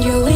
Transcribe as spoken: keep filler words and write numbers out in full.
find your way.